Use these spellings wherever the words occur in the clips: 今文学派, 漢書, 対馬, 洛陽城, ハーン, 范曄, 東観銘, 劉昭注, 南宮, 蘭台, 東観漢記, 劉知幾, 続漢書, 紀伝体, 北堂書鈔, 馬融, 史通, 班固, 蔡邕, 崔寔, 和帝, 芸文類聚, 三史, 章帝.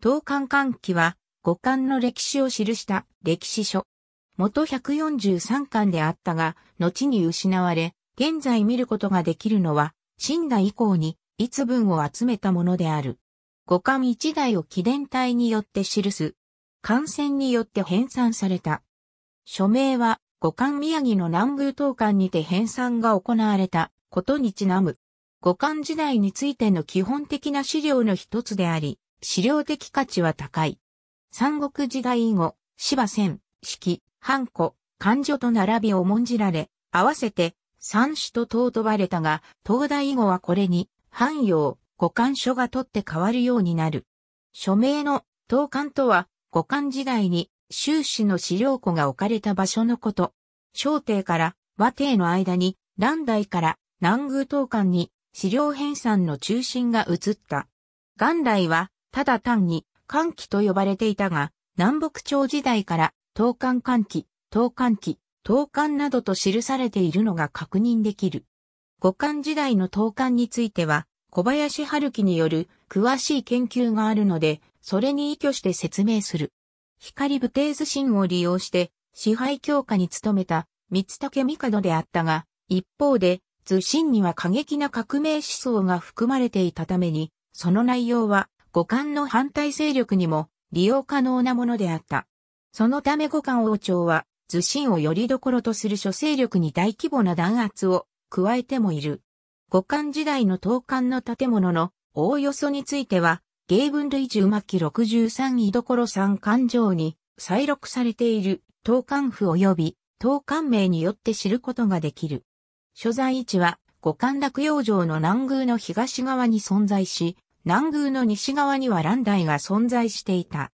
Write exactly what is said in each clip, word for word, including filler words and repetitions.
東漢漢記は五漢の歴史を記した歴史書。元ひゃくよんじゅうさんかんであったが、後に失われ、現在見ることができるのは、清代以降に逸文を集めたものである。五漢一代を紀伝体によって記す。漢宣によって編纂された。書名は、五漢宮城の南宮東館にて編纂が行われたことにちなむ。五漢時代についての基本的な資料の一つであり、資料的価値は高い。三国時代以後、柴銭、式、藩庫、官所と並び重んじられ、合わせて三種と尊ばれたが、唐代以後はこれに、藩陽、五漢書が取って変わるようになる。書名の東館とは、五漢時代に、周氏の資料庫が置かれた場所のこと。小帝から和帝の間に、蘭代から南宮東館に資料編纂の中心が移った。元来は、ただ単に漢記と呼ばれていたが、南北朝時代から東漢漢記、東漢記、東漢などと記されているのが確認できる。五漢時代の東漢については、小林春樹による詳しい研究があるので、それに依拠して説明する。光武帝図心を利用して支配強化に努めた光武帝であったが、一方で図心には過激な革命思想が含まれていたために、その内容は五漢の反対勢力にも利用可能なものであった。そのため五漢王朝は図心をよりどころとする諸勢力に大規模な弾圧を加えてもいる。五漢時代の東漢の建物のおおよそについては、芸文類十末期ろくじゅうさん居所三環状に再録されている東漢譜及び東漢名によって知ることができる。所在位置は五漢洛陽城の南宮の東側に存在し、南宮の西側には蘭代が存在していた。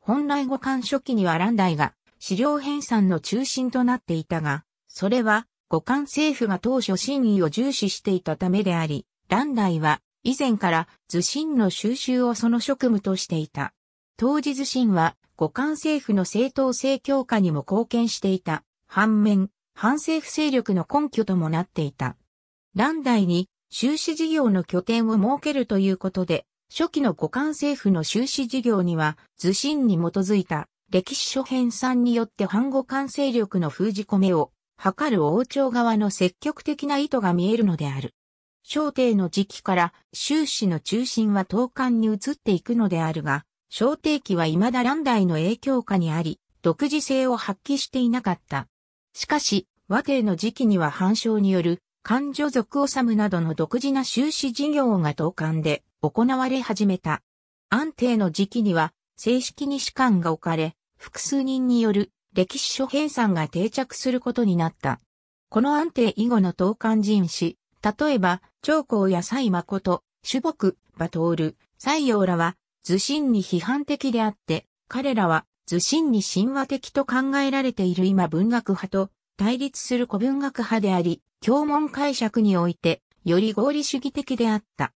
本来五漢初期には蘭代が資料編纂の中心となっていたが、それは五漢政府が当初真意を重視していたためであり、蘭代は以前から図心の収集をその職務としていた。当時図心は五漢政府の正当性強化にも貢献していた。反面、反政府勢力の根拠ともなっていた。蘭代に修士事業の拠点を設けるということで、初期の五漢政府の修士事業には図心に基づいた歴史書編纂によって反五漢勢力の封じ込めを図る王朝側の積極的な意図が見えるのである。小帝の時期から周氏の中心は東漢に移っていくのであるが、小帝期は未だ蘭代の影響下にあり、独自性を発揮していなかった。しかし、和帝の時期には藩商による官所属修などの独自な修士事業が東漢で行われ始めた。安帝の時期には正式に士官が置かれ、複数人による歴史書編纂が定着することになった。この安帝以後の東漢人士、例えば、長江や蔡誠、朱朴、馬徹、蔡陽らは、図心に批判的であって、彼らは、図心に神話的と考えられている今文学派と対立する古文学派であり、経文解釈において、より合理主義的であった。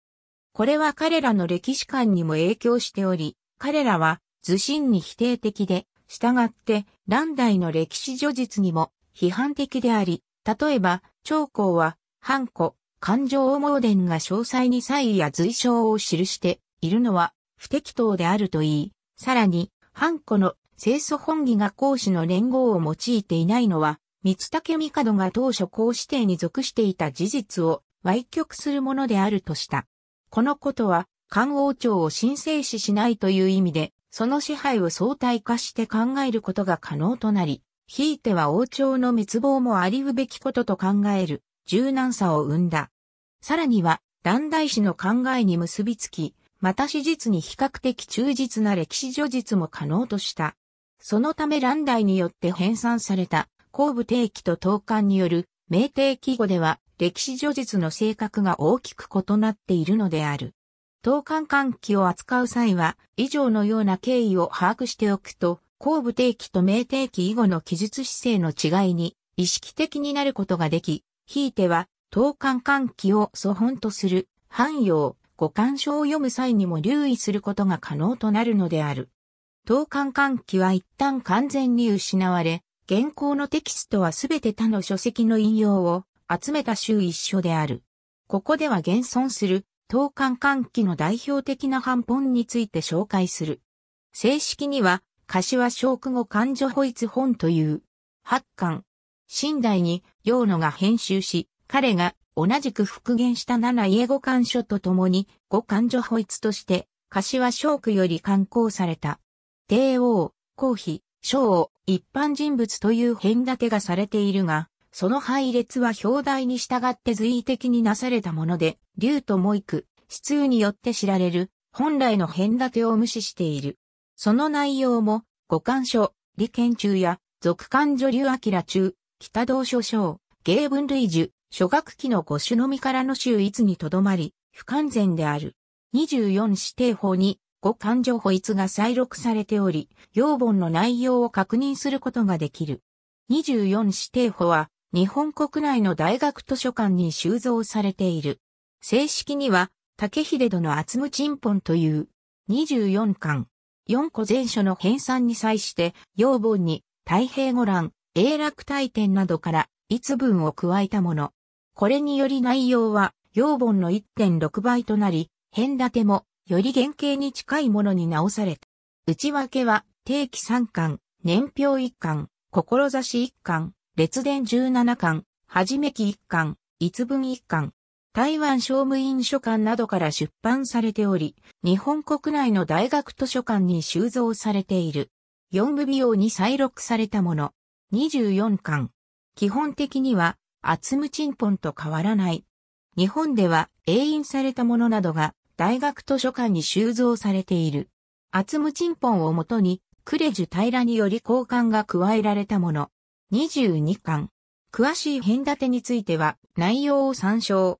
これは彼らの歴史観にも影響しており、彼らは、図心に否定的で、従って、蘭代の歴史叙述にも批判的であり、例えば、長江は、藩庫、官所王詣伝が詳細に祭位や随章を記しているのは不適当であると言い、さらに、藩庫の正祖本紀が孔子の年号を用いていないのは、光武帝が当初孔子帝に属していた事実を歪曲するものであるとした。このことは、漢王朝を神聖視しないという意味で、その支配を相対化して考えることが可能となり、ひいては王朝の滅亡もありうべきことと考える。柔軟さを生んだ。さらには、蘭代氏の考えに結びつき、また史実に比較的忠実な歴史叙述も可能とした。そのため蘭代によって編纂された、後武帝記と東漢による、明帝記後では、歴史叙述の性格が大きく異なっているのである。東漢漢記を扱う際は、以上のような経緯を把握しておくと、後武帝記と明帝記以後の記述姿勢の違いに、意識的になることができ、ひいては、東漢漢記を祖本とする、藩陽、五漢書を読む際にも留意することが可能となるのである。東漢漢記は一旦完全に失われ、現行のテキストはすべて他の書籍の引用を集めた集一書である。ここでは現存する、東漢漢記の代表的な版本について紹介する。正式には、柏商区語漢書ホイツ本という、はちかん。清代に楊野が編集し、彼が同じく復元した七家語漢書とともに、語漢書ホイツとして、柏商区より刊行された。帝王、皇妃、諸王、一般人物という編立てがされているが、その配列は表題に従って随意的になされたもので、流と模育、思通によって知られる、本来の編立てを無視している。その内容も、語漢書、李建中や、続漢書劉明中、北道書章、芸文類儒、諸学記の五種のみからの秀逸にとどまり、不完全である。にじゅうよんしていほうに、語漢書ホイツが再録されており、要本の内容を確認することができる。にじゅうよんしていほうは、日本国内の大学図書館に収蔵されている。正式には、武秀殿厚務陳本という、にじゅうよんかん、よんこぜんしょの編纂に際して、要本に、太平御覧、永楽大典などから、逸文を加えたもの。これにより内容は、要本の いってんろくばいとなり、編立ても、より原型に近いものに直された。内訳は、定期さんかん、年表いっかん、志いっかん、列伝じゅうななかん、はじめきいっかん、逸文いっかん、台湾商務印書館などから出版されており、日本国内の大学図書館に収蔵されている。四部美容に再録されたもの。にじゅうよんかん。基本的には、厚務陳本と変わらない。日本では、英印されたものなどが、大学図書館に収蔵されている。厚務陳本をもとに、呉樹平により交換が加えられたもの。にじゅうにかん。詳しい編立てについては、内容を参照。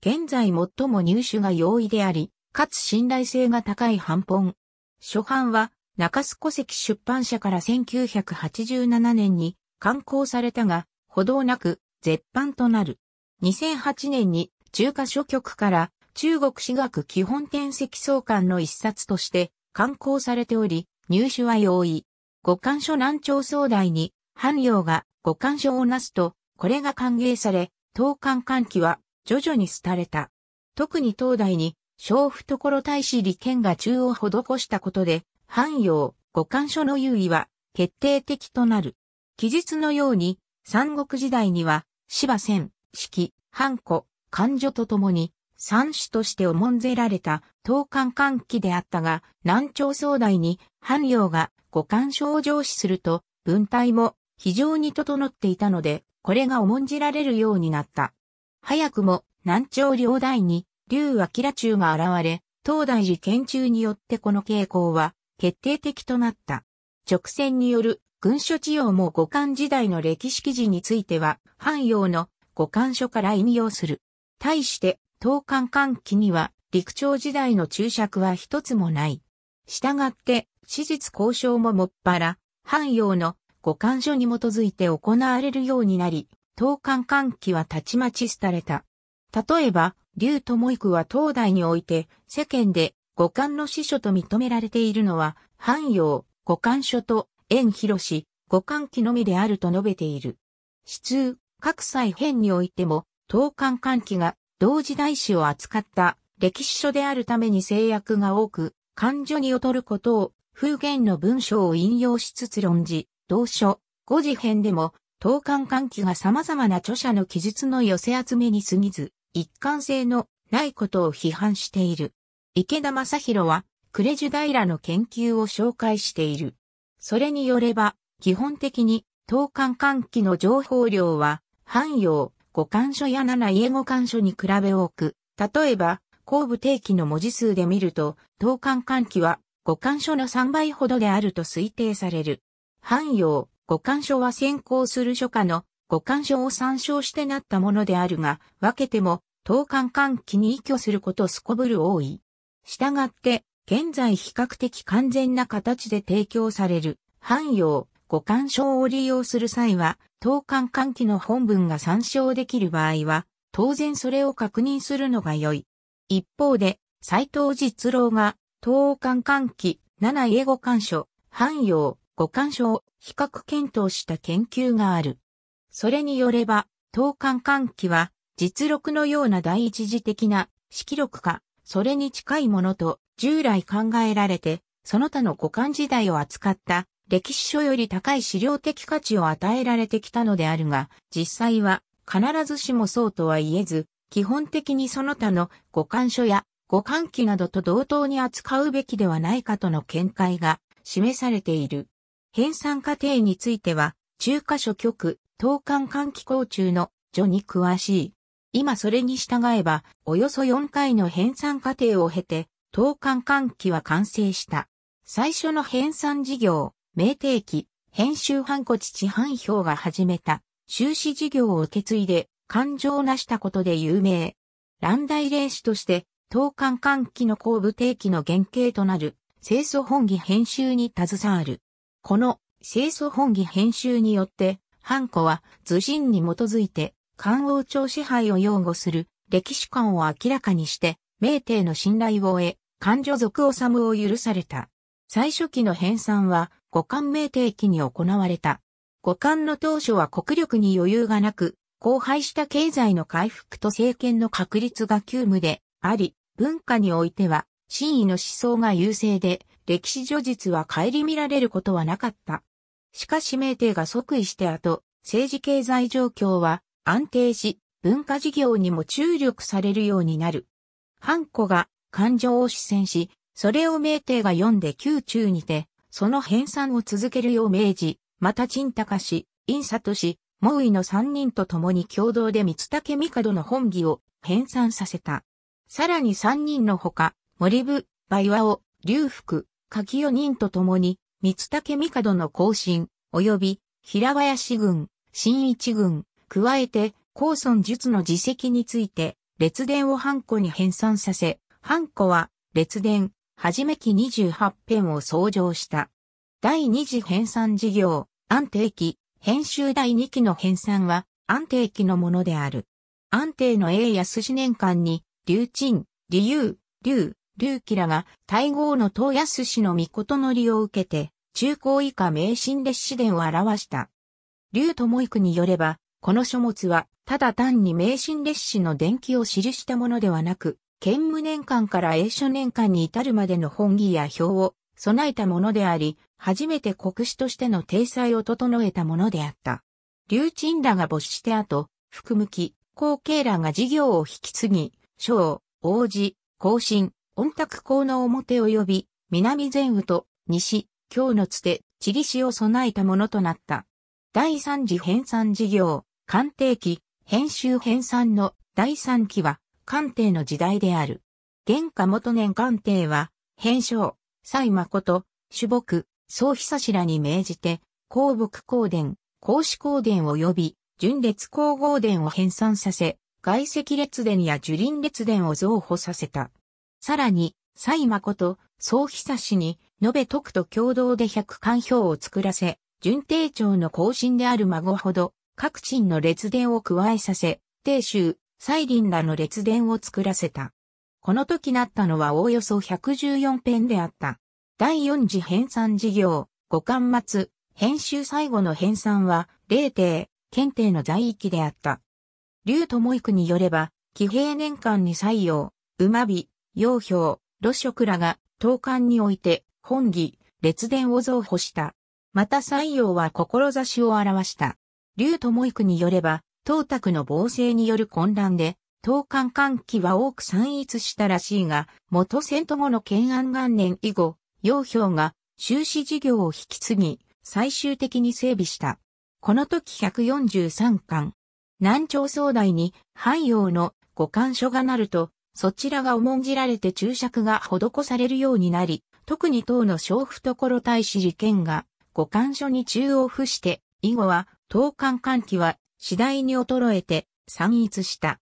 現在最も入手が容易であり、かつ信頼性が高い版本。初版は、中須古籍出版社からせんきゅうひゃくはちじゅうななねんに刊行されたが、補導なく、絶版となる。にせんはちねんに、中華書局から、中国史学基本典籍総巻の一冊として刊行されており、入手は容易。語漢書南朝総代に、范陽が語漢書をなすと、これが歓迎され、東漢漢記は徐々に廃れた。特に東代に、小懐大師李健が中を施したことで、范陽、語漢書の優位は決定的となる。記述のように、三国時代には、柴詮、式、範古、漢書とともに、三種として重んぜられた東漢漢記であったが、南朝総代に范陽が語漢書を上梓すると、文体も非常に整っていたので、これが重んじられるようになった。早くも南朝両代に劉明中が現れ、東代李建中によってこの傾向は決定的となった。勅撰による軍書治要も語漢時代の歴史記事については、范陽の語漢書から引用する。対して、東漢漢記には、陸朝時代の注釈は一つもない。したがって、史実交渉ももっぱら、範陽の語漢書に基づいて行われるようになり、東漢漢記はたちまち廃れた。例えば、劉と模育は東代において、世間で語漢の師書と認められているのは、範陽、語漢書と、円広、語漢記のみであると述べている。思通、各再編においても、東漢漢記が、同時代史を扱った歴史書であるために制約が多く、漢書に劣ることを風言の文章を引用しつつ論じ、同書、語辞編でも、東漢漢記が様々な著者の記述の寄せ集めに過ぎず、一貫性のないことを批判している。池田正弘は、呉樹平の研究を紹介している。それによれば、基本的に東漢漢記の情報量は、範陽、語漢書や七家語漢書に比べ多く、例えば、後部定期の文字数で見ると、東漢漢記は、語漢書のさんばいほどであると推定される。範陽、語漢書は先行する書家の、語漢書を参照してなったものであるが、分けても、東漢漢記に依拠することすこぶる多い。したがって、現在比較的完全な形で提供される、範陽、語漢書を利用する際は、東漢漢記の本文が参照できる場合は、当然それを確認するのが良い。一方で、斎藤実郎が、東漢漢記、七家語漢書、範陽、語漢書を比較検討した研究がある。それによれば、東漢漢記は、実録のような第一次的な、式録か、それに近いものと、従来考えられて、その他の古漢時代を扱った歴史書より高い資料的価値を与えられてきたのであるが、実際は必ずしもそうとは言えず、基本的にその他の古漢書や古漢記などと同等に扱うべきではないかとの見解が示されている。編纂過程については、中華書局、東漢漢記校注の序に詳しい。今それに従えば、およそよんかいの編纂過程を経て、東漢漢記は完成した。最初の編纂事業、明帝記、編集藩庫父藩表が始めた、修史事業を受け継いで、勘定を成したことで有名。乱大例史として、東漢漢記の後部帝記の原型となる、正祖本紀編集に携わる。この、正祖本紀編集によって、藩庫は、図信に基づいて、漢王朝支配を擁護する歴史観を明らかにして、明帝の信頼を得、漢序属治を許された。最初期の編纂は、五漢明帝期に行われた。五漢の当初は国力に余裕がなく、荒廃した経済の回復と政権の確立が急務であり、文化においては、真意の思想が優勢で、歴史叙述は顧みられることはなかった。しかし明帝が即位して後、政治経済状況は安定し、文化事業にも注力されるようになる。藩庫が勘定を視線し、それを明帝が読んで宮中にて、その編纂を続けるよう命じ、また陳高氏、殷里氏、毛威のさんにんと共に共同で光武帝の本紀を編纂させた。さらにさんにんのほか、森部、梅倭、隆福、柿よにんと共に、光武帝の後進、及び、平林軍、新一軍、加えて、公孫述の事績について、列伝を藩庫に編纂させ、藩庫は、列伝、はじめきにじゅうはちへんを創上した。第二次編纂事業、安定期、編集第二期の編纂は、安定期のものである。安定の永康四年間に、劉鎮、李侑、劉、劉輝らが、大号の東安氏の詔を受けて、中高以下名神列子伝を表した。劉智幾によれば、この書物は、ただ単に名神列子の伝記を記したものではなく、建武年間から永初年間に至るまでの本紀や表を備えたものであり、初めて国史としての体裁を整えたものであった。劉鎮らが没して後、福無期、後継らが事業を引き継ぎ、章、王子、後進、御託校の表及び、南前雨と西、京のつて、地理史を備えたものとなった。第三次編纂事業、漢帝期、編集編纂の第三期は、漢帝の時代である。元嘉元年漢帝は、編抄、蔡誠、朱朴、宋久氏らに命じて、項目公伝、孔子公伝及び、順列皇后伝を編纂させ、外籍列伝や樹林列伝を増補させた。さらに、蔡誠、宋久氏に、延べ徳と共同で百官表を作らせ、順帝朝の後進である孫ほど、各鎮の列伝を加えさせ、鄭州、蔡林らの列伝を作らせた。この時なったのはおおよそひゃくじゅうよんへんであった。第四次編纂事業、五巻末、編集最後の編纂は、霊帝、建帝の在域であった。劉智幾によれば、紀平年間に蔡陽、馬美、楊氷、盧植らが、東漢において、本紀、列伝を増補した。また蔡陽は志を表した。劉智幾によれば、董卓の暴政による混乱で、東漢漢記は多く散逸したらしいが、元遷都後の建安元年以後、楊氷が修史事業を引き継ぎ、最終的に整備した。この時ひゃくよんじゅうさんかん。南朝総代に藩陽の五漢書がなると、そちらが重んじられて注釈が施されるようになり、特に唐の小懐大使李憲が五漢書に中を付して、以後は東漢漢記は、次第に衰えて散逸した。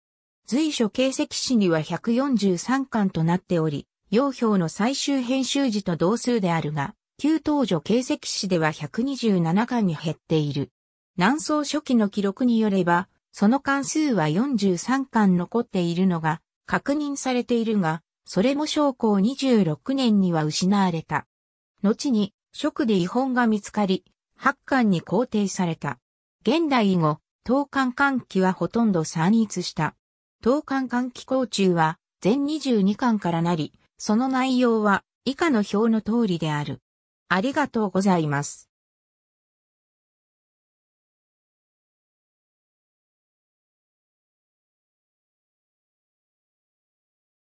随所形跡史にはひゃくよんじゅうさんかんとなっており、楊氷の最終編集時と同数であるが、旧東所形跡史ではひゃくにじゅうななかんに減っている。南宋初期の記録によれば、その巻数はよんじゅうさんかん残っているのが確認されているが、それも正弘にじゅうろくねんには失われた。後に、蜀で遺本が見つかり、はちかんに校訂された。現代以後、東漢漢記はほとんど散逸した。東漢漢記校注は全にじゅうにかんからなり、その内容は以下の表の通りである。ありがとうございます。